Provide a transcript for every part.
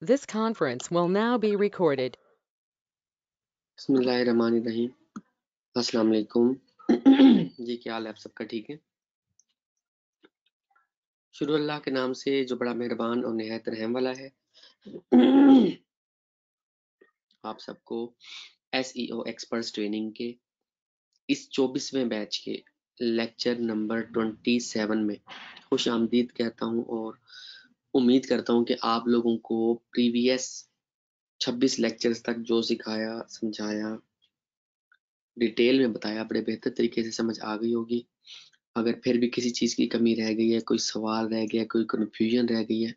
This conference will now be recorded. बिस्मिल्लाहिर्रहमानिर्रहीम। अस्सलाम वालेकुम। जी क्या हाल है आप सबका? ठीक है। शुरू अल्लाह के नाम से जो बड़ा मेहरबान और निहायत रहम वाला है। आप सबको SEO एक्सपर्ट्स ट्रेनिंग के इस 24वें बैच के लेक्चर नंबर 27 में खुश आमदीद कहता हूं और उम्मीद करता हूं कि आप लोगों को प्रीवियस 26 लेक्चर्स तक जो सिखाया, समझाया, डिटेल में बताया, बड़े बेहतर तरीके से समझ आ गई होगी। अगर फिर भी किसी चीज़ की कमी रह गई है, कोई सवाल रह गया, कोई कन्फ्यूजन रह गई है,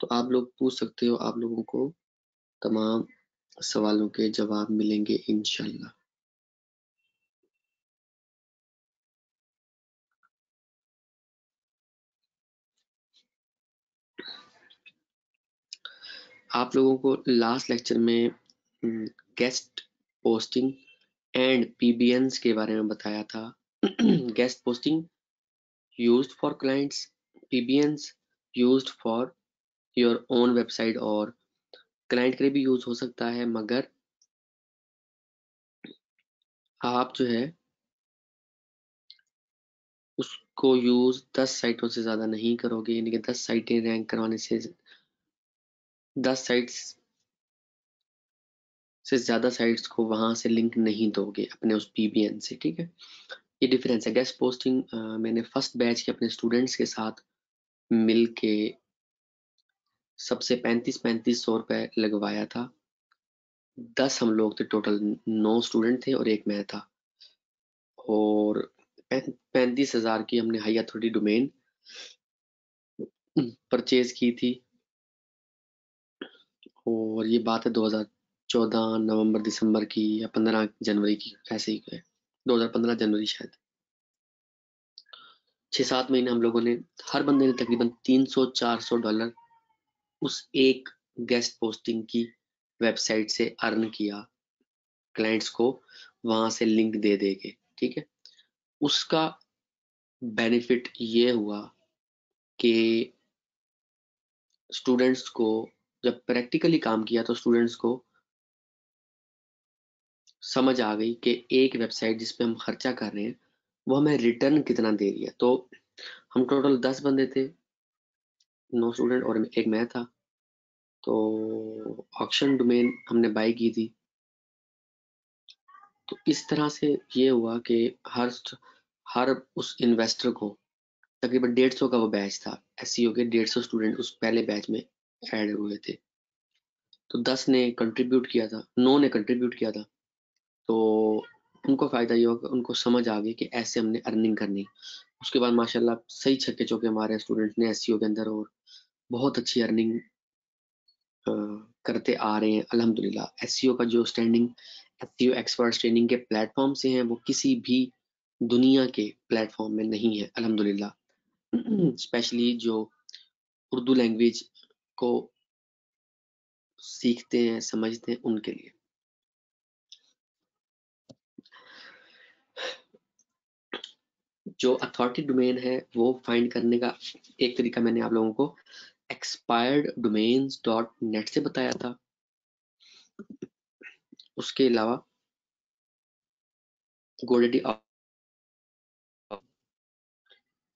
तो आप लोग पूछ सकते हो। आप लोगों को तमाम सवालों के जवाब मिलेंगे इंशाल्लाह। आप लोगों को लास्ट लेक्चर में गेस्ट पोस्टिंग एंड PBN के बारे में बताया था। Guest posting used for clients, PBN used for your own website, और क्लाइंट के लिए भी यूज हो सकता है, मगर आप जो है उसको यूज 10 साइटों से ज़्यादा नहीं करोगे। यानी कि 10 साइटें रैंक करवाने से, 10 साइट्स से ज़्यादा साइट्स को वहाँ से लिंक नहीं दोगे अपने उस PBN से। ठीक है, ये डिफरेंस है। गेस्ट पोस्टिंग मैंने फर्स्ट बैच के अपने स्टूडेंट्स के साथ मिलके सबसे 3500 रुपये लगवाया था। 10 हम लोग थे टोटल, 9 स्टूडेंट थे और एक मैं था, और 35,000 की हमने हाई अथॉरिटी डोमेन परचेज की थी। और ये बात है 2014 नवंबर दिसंबर की या 15 जनवरी की, ऐसे ही है 2015 जनवरी शायद। 6-7 महीने हम लोगों ने, हर बंदे ने तकरीबन $300-400 उस एक गेस्ट पोस्टिंग की वेबसाइट से अर्न किया। क्लाइंट्स को वहाँ से लिंक दे देंगे। ठीक है, उसका बेनिफिट ये हुआ कि स्टूडेंट्स को, जब प्रैक्टिकली काम किया तो स्टूडेंट्स को समझ आ गई कि एक वेबसाइट जिस पे हम खर्चा कर रहे हैं वो हमें रिटर्न कितना दे रही है। तो हम टोटल 10 बंदे थे, 9 स्टूडेंट और एक मैं था। तो ऑक्शन डोमेन हमने बाई की थी। तो इस तरह से ये हुआ कि हर उस इन्वेस्टर को तकरीबन 150 का वो बैच था, एसईओ के 150 स्टूडेंट उस पहले बैच में ऐड हुए थे। तो 10 ने कंट्रीब्यूट किया था, 9 ने कंट्रीब्यूट किया था। तो उनको फ़ायदा ये हुआ, उनको समझ आ गई कि ऐसे हमने अर्निंग करनी। उसके बाद माशाल्लाह सही छक्के चौके हमारे स्टूडेंट ने एसईओ के अंदर, और बहुत अच्छी अर्निंग करते आ रहे हैं अल्हम्दुलिल्लाह। एसईओ का जो स्टैंडिंग एसईओ एक्सपर्ट्स ट्रेनिंग के प्लेटफॉर्म से हैं, वो किसी भी दुनिया के प्लेटफॉर्म में नहीं है अल्हम्दुलिल्लाह। स्पेशली जो उर्दू लैंग्वेज को सीखते हैं, समझते हैं, उनके लिए। जो अथॉरिटी डोमेन है वो फाइंड करने का एक तरीका मैंने आप लोगों को expireddomains.net से बताया था। उसके अलावा GoDaddy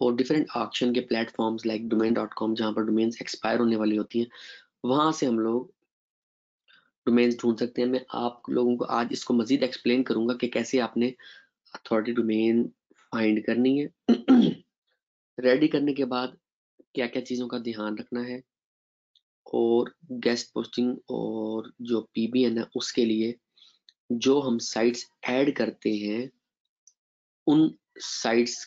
और डिफरेंट ऑक्शन के प्लेटफॉर्म्स लाइक domain.com, जहाँ पर डोमेन्स एक्सपायर होने वाली होती हैं, वहाँ से हम लोग डोमेन्स ढूंढ सकते हैं। मैं आप लोगों को आज इसको मज़ीद एक्सप्लेन करूँगा कि कैसे आपने अथॉरिटी डोमेन फाइंड करनी है। रेडी करने के बाद क्या क्या चीज़ों का ध्यान रखना है, और गेस्ट पोस्टिंग और जो PBN है उसके लिए जो हम साइट्स ऐड करते हैं, उन साइट्स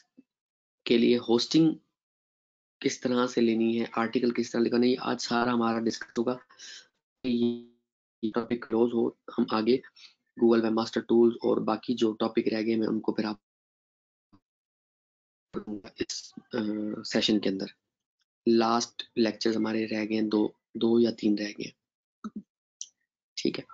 के लिए होस्टिंग किस तरह से लेनी है, आर्टिकल किस तरह लिखना है, आज सारा हमारा डिस्कस होगा। ये टॉपिक क्लोज हो, हम आगे गूगल वेब मास्टर टूल्स और बाकी जो टॉपिक रह गए, मैं उनको फिर आप इस सेशन के अंदर, लास्ट लेक्चर हमारे रह गए हैं, दो या 3 रह गए हैं। ठीक है,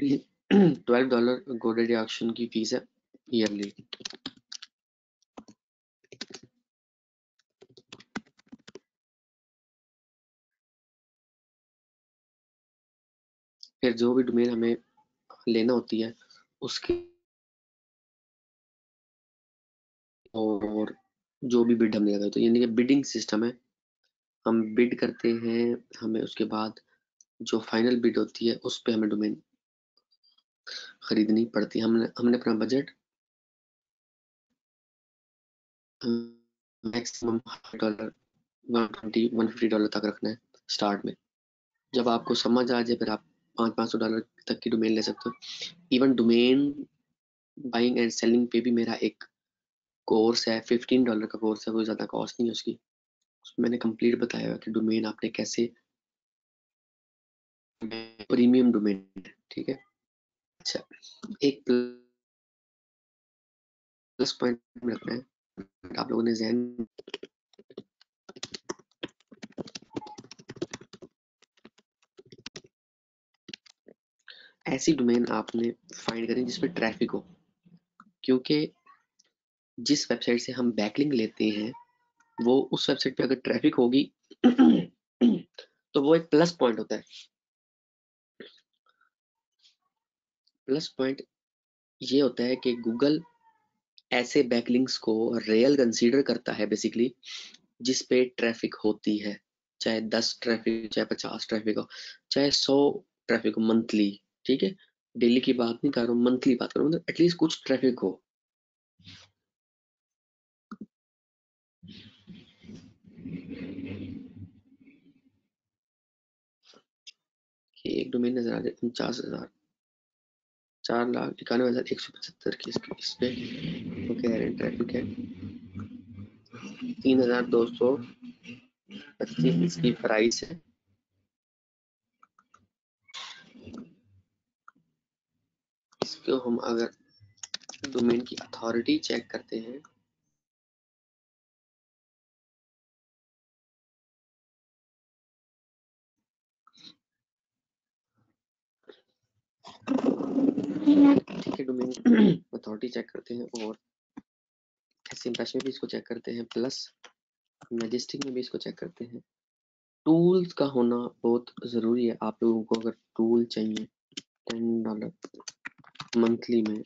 $12 GoDaddy ऑक्शन की फीस है ईयरली। फिर जो भी डोमेन हमें लेना होती है उसकी और जो भी बिड हमने लगाया होता है, यानी कि बिडिंग सिस्टम है, हम बिड करते हैं, हमें उसके बाद जो फाइनल बिड होती है उस पे हमें डोमेन खरीदनी पड़ती है। हमने अपना बजट मैक्सिमम $100 $150 तक रखना है स्टार्ट में। जब आपको समझ आ जाए फिर आप $500 तक की डोमेन ले सकते हो। Even domain buying and selling पे भी मेरा एक कोर्स है, $15 का कोर्स है, कोई ज़्यादा कॉस्ट नहीं है उसकी। उसमें मैंने कंप्लीट बताया हुआ कि डोमेन आपने कैसे, प्रीमियम डोमेन, ठीक है। अच्छा, एक प्लस पॉइंट रखना है आप लोगों ने जहन, ऐसी डोमेन आपने फाइंड करें जिसमें ट्रैफिक हो, क्योंकि जिस वेबसाइट से हम बैकलिंक लेते हैं वो उस वेबसाइट पे अगर ट्रैफिक होगी तो वो एक प्लस पॉइंट होता है। प्लस पॉइंट ये होता है कि गूगल ऐसे बैकलिंक्स को रियल कंसीडर करता है बेसिकली जिस पे ट्रैफिक होती है, चाहे 10 ट्रैफिक, चाहे 50 ट्रैफिक हो, चाहे 100 ट्रैफिक हो मंथली, ठीक है। डेली की बात नहीं कर रहा हूँ, मंथली बात कर रहा हूँ, मतलब एटलीस्ट कुछ ट्रैफिक हो। एक डोमेन नजर आ जाए 50,000 4,91,175 की इस पे ट्रैफिक है, 3,225 इसकी प्राइस है। इसको हम अगर डोमेन की अथॉरिटी चेक करते हैं डोमेन अथॉरिटी चेक करते हैं और SEMrush में भी इसको चेक करते हैं, प्लस मैजेस्टिक में भी इसको चेक करते हैं। टूल्स का होना बहुत ज़रूरी है। आप लोगों को अगर टूल चाहिए $10 मंथली में,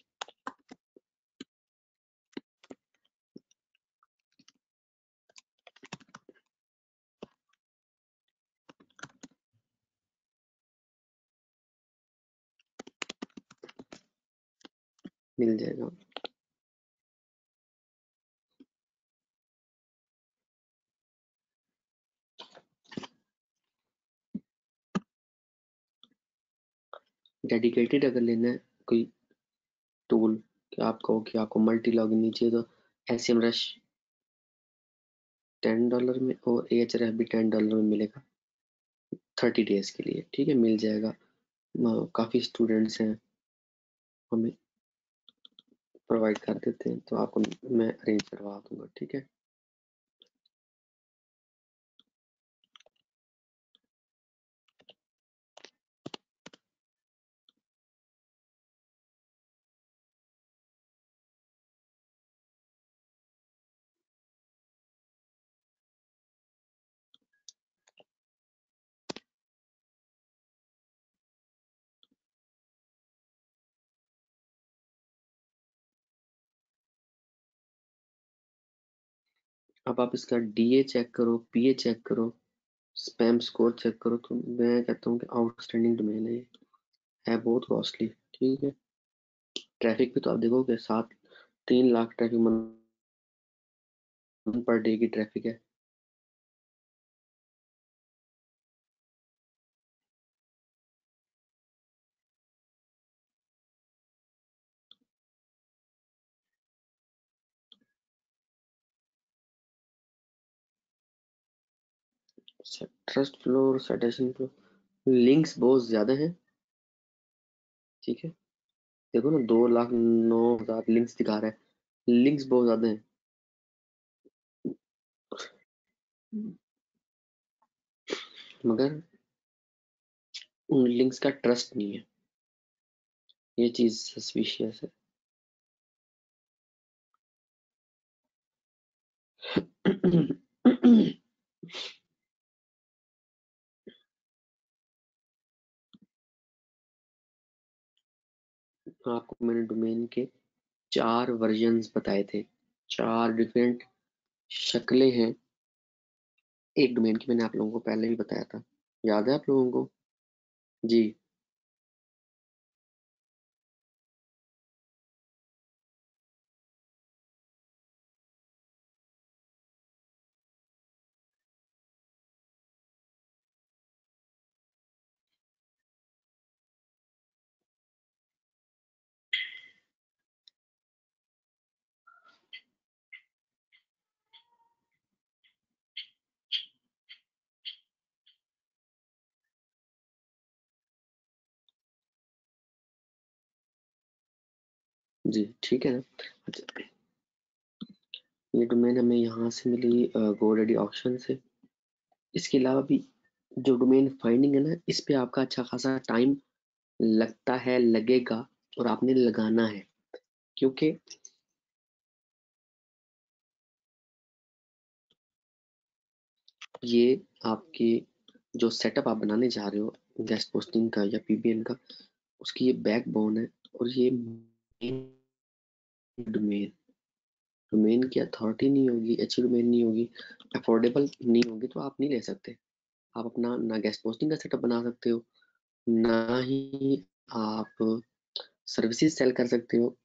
मिल जाएगा। डेडिकेटेड अगर लेना है कोई टूल कि आपको मल्टी लॉगिन नहीं चाहिए तो SEMrush $10 में और Ahrefs भी $10 में मिलेगा 30 days के लिए, ठीक है, मिल जाएगा। काफ़ी स्टूडेंट्स हैं, हमें प्रोवाइड कर देते हैं तो आपको मैं अरेंज करवा दूंगा, ठीक है। अब आप इसका DA चेक करो, PA चेक करो, स्पैम स्कोर चेक करो, तो मैं कहता हूँ कि आउटस्टैंडिंग डोमेन है, ये है बहुत कॉस्टली, ठीक है। ट्रैफिक भी तो आप देखोगे 7-3 लाख ट्रैफिक पर डे की ट्रैफिक है। ट्रस्ट फ्लो और साइटेशन फ्लो, लिंक्स बहुत ज़्यादा हैं, ठीक है। देखो ना 2,09,000 लिंक्स दिखा रहा है, लिंक्स बहुत ज़्यादा हैं। मगर उन लिंक्स का ट्रस्ट नहीं है, ये चीज सस्पिशियस है। आपको मैंने डोमेन के 4 वर्जन्स बताए थे, 4 डिफरेंट शक्लें हैं एक डोमेन की। मैंने आप लोगों को पहले भी बताया था, याद है आप लोगों को जी? जी ठीक है ना। अच्छा, ये डोमेन हमें यहाँ से मिली GoDaddy ऑक्शन से। इसके अलावा भी जो डोमेन फाइंडिंग है ना, इस पे आपका अच्छा खासा टाइम लगता है, लगेगा और आपने लगाना है, क्योंकि ये आपकी जो सेटअप आप बनाने जा रहे हो गेस्ट पोस्टिंग का या PBN का, उसकी ये बैकबोन है और ये डोमेन की अथॉरिटी नहीं होगी, अच्छी डोमेन नहीं होगी, अफोर्डेबल नहीं होगी, तो आप नहीं ले सकते। आप अपना ना गेस्ट पोस्टिंग का सेटअप बना सकते हो, ना ही आप सर्विसेज सेल कर सकते हो।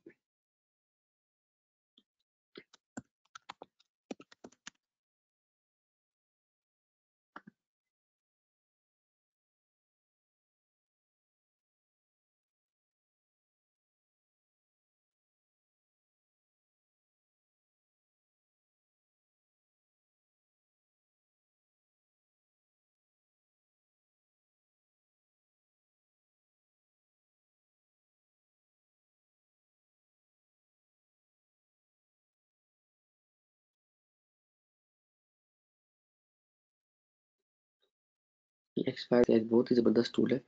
एक्सपायर्ड एक बहुत ही जबरदस्त टूल है।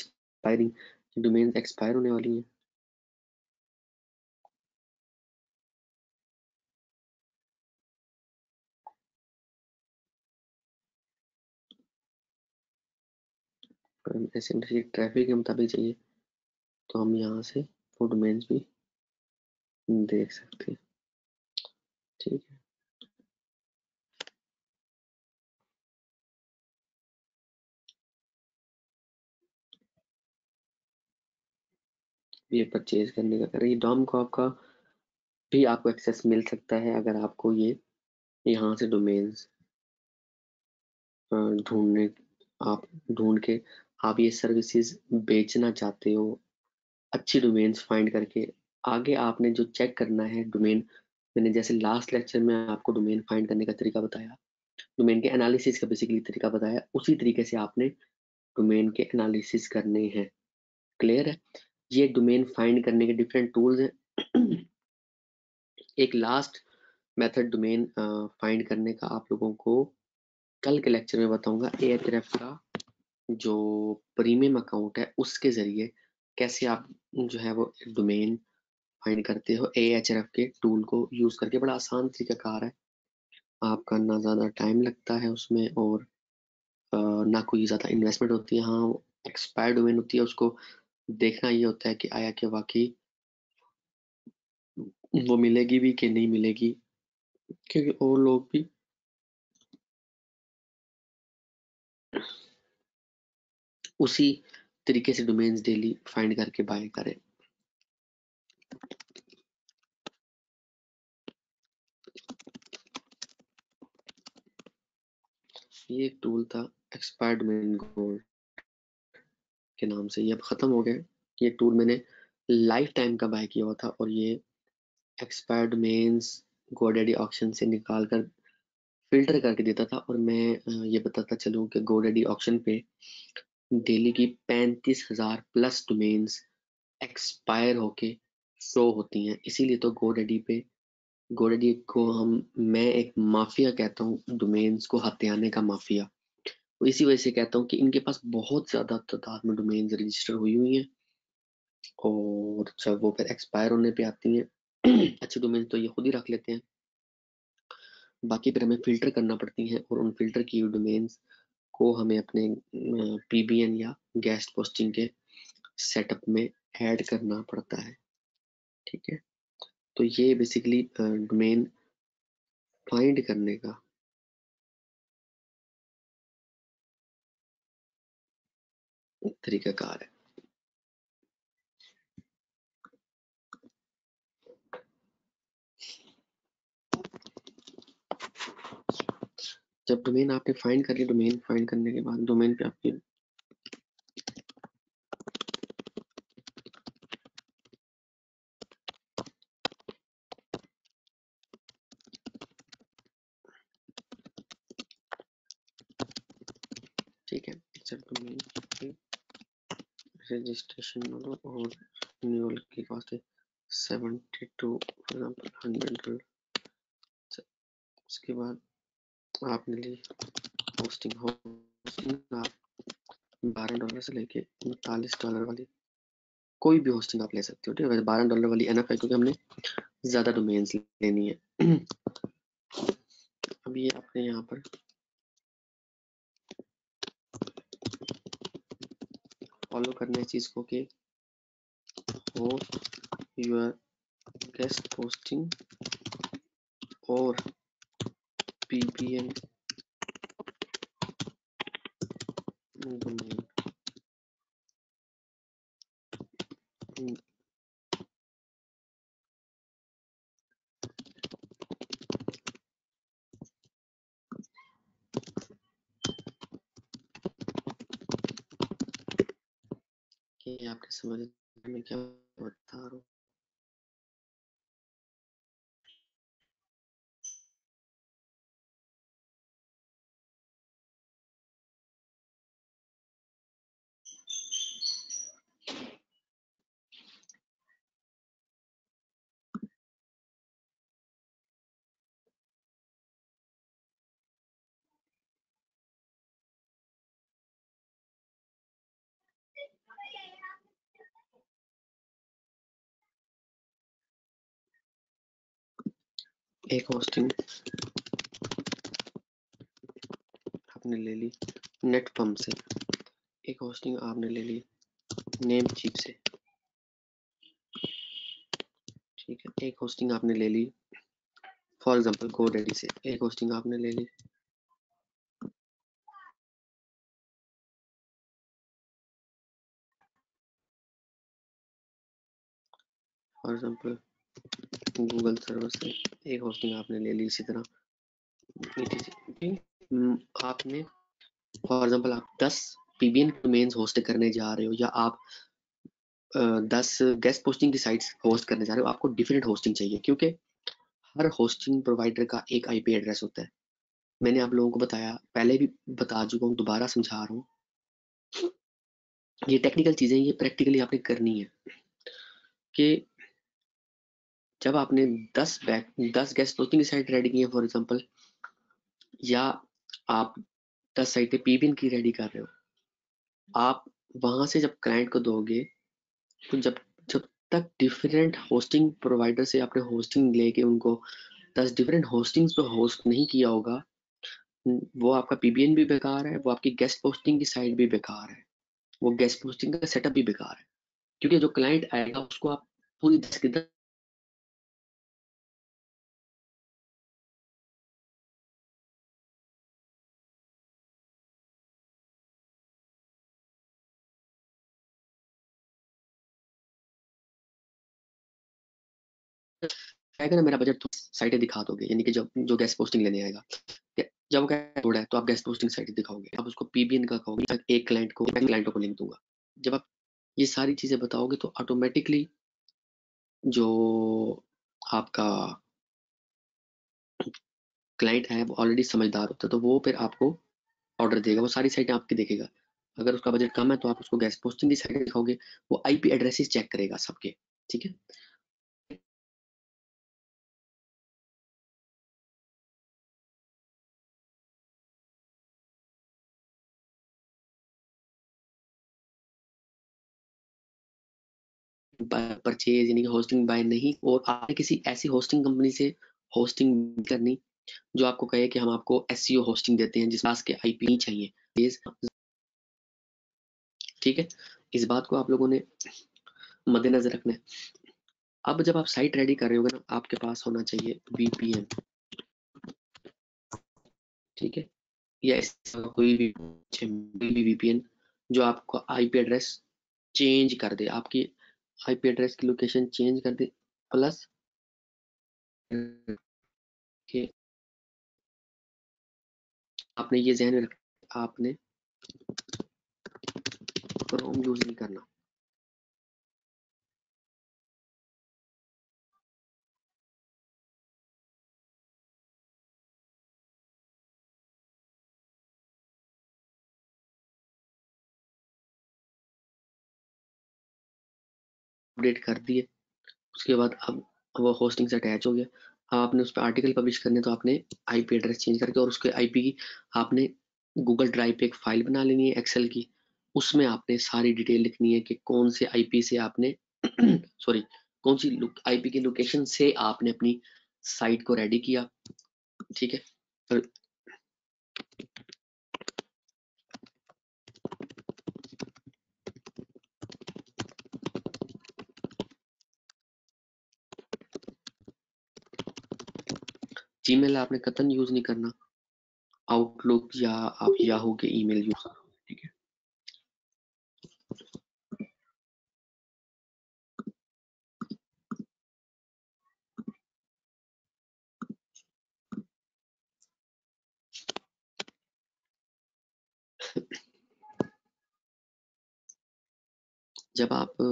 एक्सपायरिंग डोमेन एक्सपायर होने वाली है। ट्रैफिक के मुताबिक चाहिए तो हम यहाँ से वो डोमेन्स भी देख सकते हैं। ठीक है, ये परचेज करने का कर रही डॉम को आपका भी आपको एक्सेस मिल सकता है अगर आपको ये यहाँ से डोमेन्स ढूंढ के आप ये सर्विसेज बेचना चाहते हो अच्छी डोमेन्स फाइंड करके। आगे आपने जो चेक करना है डोमेन, मैंने जैसे लास्ट लेक्चर में आपको डोमेन फाइंड करने का तरीका बताया, डोमेन के एनालिसिस का बेसिकली तरीका बताया, उसी तरीके से आपने डोमेन के एनालिसिस करने हैं। क्लियर है? ये डोमेन फाइंड करने के डिफरेंट टूल्स हैं। एक लास्ट मेथड डोमेन फाइंड करने का आप लोगों को कल के लेक्चर में बताऊंगा, Ahrefs का जो प्रीमियम अकाउंट है उसके जरिए कैसे आप जो है वो डोमेन फाइंड करते हो Ahrefs के टूल को यूज़ करके। बड़ा आसान तरीका कार है, आपका ना ज़्यादा टाइम लगता है उसमें और ना कोई ज़्यादा इन्वेस्टमेंट होती है। हाँ, एक्सपायर्ड डोमेन होती है, उसको देखना ये होता है कि आया कि वाकई वो मिलेगी भी कि नहीं मिलेगी, क्योंकि और लोग भी उसी तरीके से डोमेन्स डेली फाइंड करके बाय करें। ये एक टूल था एक्सपायर्ड डोमेन गोल्ड के नाम से, ये अब ख़त्म हो गया। ये टूल मैंने लाइफ टाइम का बाय किया हुआ था और ये एक्सपायर्ड डोमेन्स GoDaddy ऑक्शन से निकाल कर फिल्टर करके देता था और मैं ये बताता चलूँ कि GoDaddy ऑक्शन पे डेली की 35,000 प्लस डोमेन्स एक्सपायर होके शो होती हैं। इसीलिए तो GoDaddy को मैं एक माफिया कहता हूँ, डोमेन्स को हथियाने का माफिया। तो इसी वजह से कहता हूँ कि इनके पास बहुत ज़्यादा तादाद में डोमेन्स रजिस्टर हुई हैं और जब वो फिर एक्सपायर होने पे आती हैं, अच्छी डोमेन तो ये खुद ही रख लेते हैं, बाकी फिर हमें फ़िल्टर करना पड़ती हैं और उन फ़िल्टर की डोमेन्स को हमें अपने PBN या गेस्ट पोस्टिंग के सेटअप में ऐड करना पड़ता है। ठीक है, तो ये बेसिकली डोमेन फाइंड करने का तरीकाकार है। जब डोमेन आपने फाइंड कर लिया, डोमेन फाइंड करने के बाद डोमेन पे आपकी ठीक है, जब डोमेन पे रजिस्ट्रेशन और रिन्यूअल की कॉस्ट 72 फॉर एग्जांपल 100, उसके बाद आपने ली होस्टिंग, आप $12 से लेके $39 वाली कोई भी होस्टिंग आप ले सकते हो। ठीक है, $12 वाली एनफ है क्योंकि हमने ज़्यादा डोमेन्स लेनी है। अब ये आपने यहाँ पर फॉलो करना है चीज़ को कि होस्ट योर गेस्ट होस्टिंग और PBN domain कि आपके समझ में क्या बता रहा हूँ। एक होस्टिंग आपने ले ली नेटपम्प से, एक होस्टिंग आपने ले ली नेमचीप से, ठीक है, एक होस्टिंग आपने ले ली फॉर एग्जांपल GoDaddy से, एक होस्टिंग आपने ले ली फॉर एग्जांपल गूगल सर्वर से, एक होस्टिंग आपने ले ली इसी तरह आपने फॉर एग्जांपल आप 10 PBN डोमेन्स होस्ट करने जा रहे हो या आप 10 गेस्ट पोस्टिंग की साइट्स होस्ट करने जा रहे हो, आपको डिफरेंट होस्टिंग चाहिए क्योंकि हर होस्टिंग प्रोवाइडर का एक IP एड्रेस होता है। मैंने आप लोगों को बताया, पहले भी बता चुका हूँ, दोबारा समझा रहा हूँ, ये टेक्निकल चीज़ें ये प्रैक्टिकली आपने करनी है कि जब आपने 10 गेस्ट पोस्टिंग साइट रेडी की है फॉर एग्जांपल, या आप 10 साइटें PBN की रेडी कर रहे हो, आप वहां से जब क्लाइंट को दोगे तो जब तक डिफरेंट होस्टिंग प्रोवाइडर से आपने होस्टिंग लेके उनको 10 डिफरेंट होस्टिंग्स पे होस्ट नहीं किया होगा, वो आपका पीबीएन भी बेकार है, वो आपकी गेस्ट होस्टिंग की साइट भी बेकार है, वो गेस्ट होस्टिंग का सेटअप भी बेकार है, क्योंकि जो क्लाइंट आएगा उसको आप पूरी 10 की 10 ना मेरा बजट साइटें दिखा दोगे, यानी कि जब जो गेस्ट पोस्टिंग लेने आएगा जब वो थोड़ा है तो आप गेस्ट पोस्टिंग साइट दिखाओगे, आप उसको पीबीएन का कहोगे, एक क्लाइंट को क्लाइंटों को लिंक दूंगा। जब आप ये सारी चीजें बताओगे तो ऑटोमेटिकली जो आपका क्लाइंट है वो ऑलरेडी समझदार होता है, तो वो फिर आपको ऑर्डर देगा, वो सारी साइटें आपकी देखेगा। अगर उसका बजट कम है तो आप उसको गेस्ट पोस्टिंग की साइट दिखाओगे, वो आईपी एड्रेसेस चेक करेगा सबके, ठीक है। परचेज यानी कि होस्टिंग बाय नहीं, और आपने किसी ऐसी होस्टिंग कंपनी से होस्टिंग करनी जो आपको कहे कि हम आपको एसईओ होस्टिंग देते हैं जिस पास के आईपी नहीं चाहिए, ठीक है। इस बात को आप लोगों ने मद्देनजर रखना है। अब जब आप साइट रेडी कर रहे होगे ना, आपके पास होना चाहिए वीपीएन, ठीक है, या इसका कोई भी वीपीएन जो आपका आईपी एड्रेस चेंज कर दे, आपकी आईपी एड्रेस की लोकेशन चेंज कर दे, प्लस के आपने ये ध्यान में रखना, आपने क्रोम यूज नहीं करना, अपडेट कर दिए, उसके बाद अब वो होस्टिंग से अटैच हो गया। अब आपने उस पर आर्टिकल पब्लिश करने, तो आपने आईपी एड्रेस चेंज करके और उसके आईपी की आपने गूगल ड्राइव पे एक फाइल बना लेनी है एक्सेल की, उसमें आपने सारी डिटेल लिखनी है कि कौन से आईपी से आपने सॉरी कौन सी आईपी की लोकेशन से आपने अपनी साइट को रेडी किया, ठीक है। तो ईमेल आपने कतन यूज नहीं करना, आउटलुक या आप याहू के ईमेल यूज करोगे, ठीक है। जब आप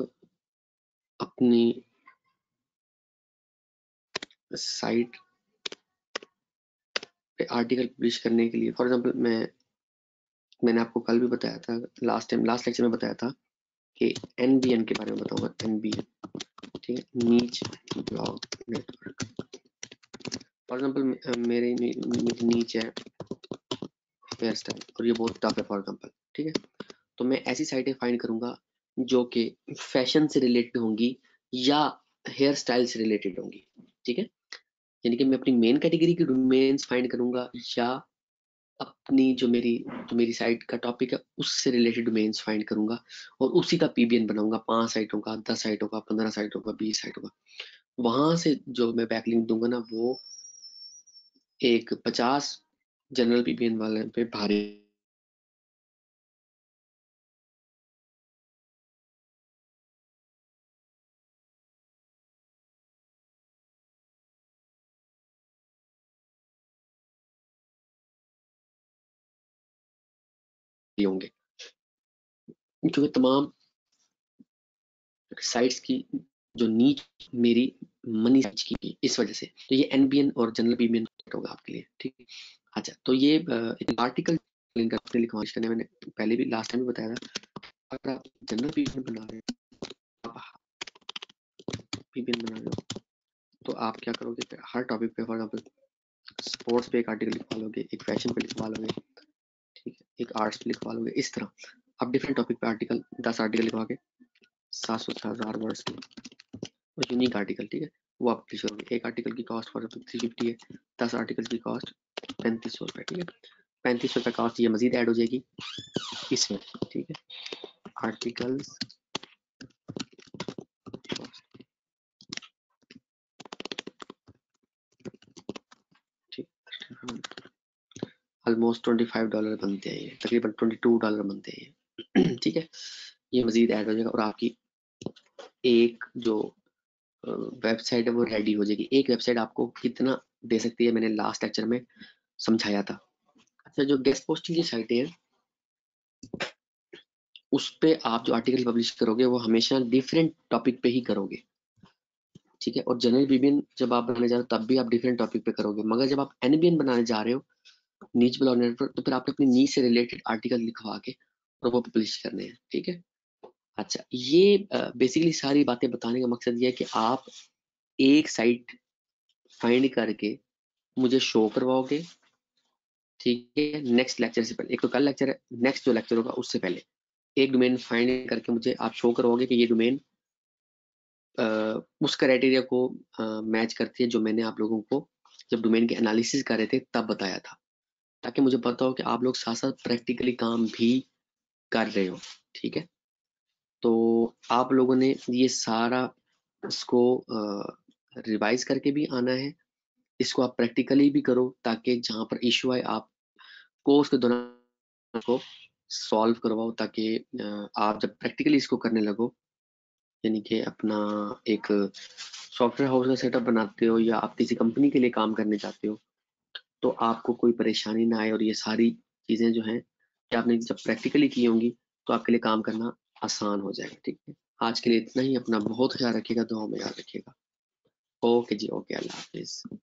अपनी साइट आर्टिकल पब्लिश करने के लिए, फॉर एग्जांपल मैंने आपको कल भी बताया था, लास्ट लेक्चर में बताया था कि एनबीएन के बारे में बताऊंगा, एनबीएन, ठीक है, नीच ब्लॉग नेटवर्क। फॉर एग्जांपल मेरे नीच है हेयर स्टाइल और ये बहुत टफ है फॉर एग्जांपल, ठीक है, तो मैं ऐसी साइटें फाइंड करूंगा जो कि फैशन से रिलेटेड होंगी या हेयर स्टाइल से रिलेटेड होंगी, ठीक है। यानी कि मैं अपनी मेन कैटेगरी की डोमेन्स फाइंड करूंगा या अपनी जो मेरी साइट का टॉपिक है उससे रिलेटेड डोमेन्स फाइंड करूंगा और उसी का पीबीएन बनाऊंगा, 5 साइटों का, 10 साइटों का, 15 साइटों का, 20 साइटों का। वहां से जो मैं बैकलिंक दूंगा ना, वो एक 50 जनरल पीबीएन वाले पे भारी होंगे, क्योंकि तमाम साइट्स की जो नीच मेरी मनी सर्च की, इस वजह से तो ये एनबीएन और जनरल पीबीएन होगा आपके लिए, ठीक है। अच्छा, तो ये एक आर्टिकल लिंक आपने लिखवाश करने, मैंने पहले भी लास्ट टाइम भी बताया था, अगर आप जनरल पीबीएन बना रहे हो, तो आप क्या करोगे, हर टॉपिक पे, फॉर एग्जांपल स्पोर्ट्स पे एक आर्टिकल लिखवा लोगे, एक फैशन पे लिखवा लोगे, एक आर्ट्स लिखवा लोगे, इस तरह आप डिफरेंट टॉपिक पे आर्टिकल 10 आर्टिकल लिखवा के 700-1000 वर्ड्स में और यूनिक आर्टिकल, ठीक है, वो आप 300 रुपये। एक आर्टिकल की कॉस्ट 350 है, 10 आर्टिकल की कॉस्ट 3500 रुपये, ठीक है। 3500 का कॉस्ट ये मजीद ऐड हो जाएगी इसमें, ठीक है। आर्टिकल्स ऑलमोस्ट $25 बनते हैं, तकरीबन $22 बनते हैं, ठीक है। ये मजीद ऐड हो जाएगा और आपकी एक जो वेबसाइट है वो रेडी हो जाएगी। एक वेबसाइट आपको कितना दे सकती है, मैंने लास्ट लेक्चर में समझाया था। अच्छा, जो गेस्ट पोस्टिंग की साइटें हैं उस पर आप जो आर्टिकल पब्लिश करोगे वो हमेशा डिफरेंट टॉपिक पे ही करोगे, ठीक है। और जनरल पीबीएन जब आप बनाने जा रहे हो तब भी आप डिफरेंट टॉपिक पे करोगे, मगर जब आप एनबीएन बनाने जा रहे हो नीच ब्लॉग नेटवर्क, तो फिर आपने अपनी नीच से रिलेटेड आर्टिकल लिखवा के और वो पब्लिश करने हैं, ठीक है। अच्छा, ये बेसिकली सारी बातें बताने का मकसद ये है कि आप एक साइट फाइंड करके मुझे शो करवाओगे, ठीक है, नेक्स्ट लेक्चर से पहले। एक तो कल लेक्चर है, नेक्स्ट जो लेक्चर होगा उससे पहले एक डोमेन फाइंड करके मुझे आप शो करवाओगे कि ये डोमेन उस क्राइटेरिया को मैच करती है जो मैंने आप लोगों को जब डोमेन के एनालिसिस कर रहे थे तब बताया था, ताकि मुझे पता हो कि आप लोग साथ साथ प्रैक्टिकली काम भी कर रहे हो, ठीक है। तो आप लोगों ने ये सारा इसको रिवाइज करके भी आना है, इसको आप प्रैक्टिकली भी करो ताकि जहाँ पर इशू आए आप कोर्स के दौरान को सॉल्व करवाओ, ताकि आप जब प्रैक्टिकली इसको करने लगो, यानी कि अपना एक सॉफ्टवेयर हाउस का सेटअप बनाते हो या आप किसी कंपनी के लिए काम करने जाते हो, तो आपको कोई परेशानी ना आए। और ये सारी चीज़ें जो हैं कि आपने जब प्रैक्टिकली की होंगी तो आपके लिए काम करना आसान हो जाएगा, ठीक है। आज के लिए इतना ही, अपना बहुत ख्याल रखिएगा, दुआओं में याद रखिएगा। ओके जी, ओके, अल्लाह हाफिज़।